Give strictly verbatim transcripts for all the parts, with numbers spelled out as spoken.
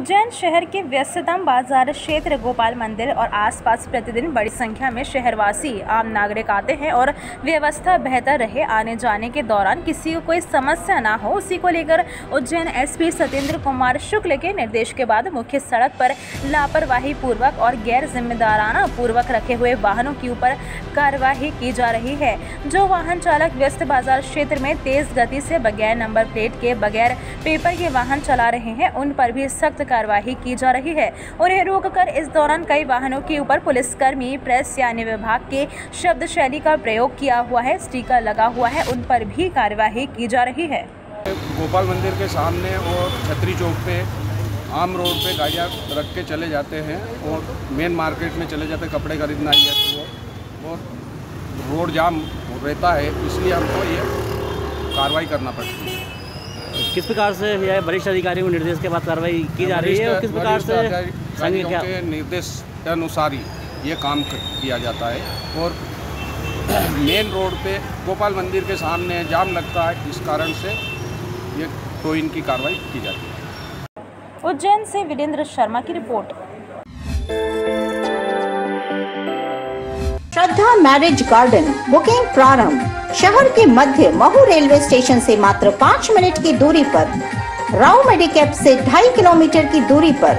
उज्जैन शहर के व्यस्ततम बाजार क्षेत्र गोपाल मंदिर और आसपास प्रतिदिन बड़ी संख्या में शहरवासी आम नागरिक आते हैं और व्यवस्था बेहतर रहे, आने जाने के दौरान किसी को कोई समस्या ना हो, उसी को लेकर उज्जैन एसपी सतेंद्र कुमार शुक्ल के निर्देश के बाद मुख्य सड़क पर लापरवाही पूर्वक और गैर जिम्मेदाराना पूर्वक रखे हुए वाहनों के ऊपर कार्रवाई की जा रही है। जो वाहन चालक व्यस्त बाजार क्षेत्र में तेज गति से बगैर नंबर प्लेट के बगैर पेपर के वाहन चला रहे हैं, उन पर भी सख्त कार्रवाई की जा रही है। उन्हें रोककर इस दौरान कई वाहनों के ऊपर पुलिसकर्मी प्रेस यानी विभाग के शब्द शैली का प्रयोग किया हुआ है, स्टिकर लगा हुआ है, उन पर भी कार्रवाई की जा रही है। गोपाल मंदिर के सामने और छतरी चौक पे आम रोड पे गाड़ियाँ रख के चले जाते हैं और मेन मार्केट में चले जाते हैं कपड़े खरीदना ही है तो, और रोड जाम रहता है, इसलिए हमको ये कार्रवाई करना पड़ती है। किस प्रकार से यह वरिष्ठ अधिकारियों के निर्देश के बाद कार्रवाई की जा रही है और किस प्रकार से संघ के निर्देश के अनुसार ही ये काम किया जाता है और मेन रोड पे गोपाल मंदिर के सामने जाम लगता है, इस कारण से ये टोइन की कार्रवाई की जाती है। उज्जैन से वीरेंद्र शर्मा की report. Shraddha marriage garden booking प्रारंभ। शहर के मध्य महू रेलवे स्टेशन से मात्र पाँच मिनट की दूरी पर, राव मेडिकैप से ढाई किलोमीटर की दूरी पर,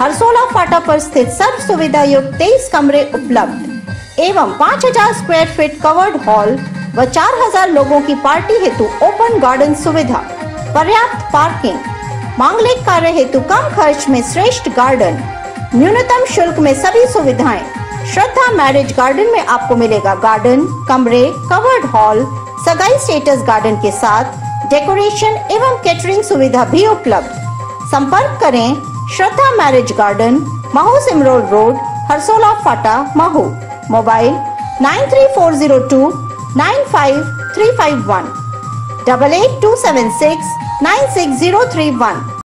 हरसोला फाटा पर स्थित सर्व सुविधा युक्त तेईस कमरे उपलब्ध एवं पाँच हज़ार स्क्वायर फीट कवर्ड हॉल व चार हज़ार लोगों की पार्टी हेतु ओपन गार्डन सुविधा, पर्याप्त पार्किंग, मांगलिक कार्य हेतु कम खर्च में श्रेष्ठ गार्डन, न्यूनतम शुल्क में सभी सुविधाएं। श्रद्धा मैरिज गार्डन में आपको मिलेगा गार्डन, कमरे, कवर्ड हॉल, सगाई स्टेटस गार्डन के साथ डेकोरेशन एवं कैटरिंग सुविधा भी उपलब्ध। संपर्क करें Shraddha marriage garden, Mhow Simrol road, Harsola फाटा, Mhow. Mobile nine three four zero two nine five three five one, double eight two seven six nine six zero three one.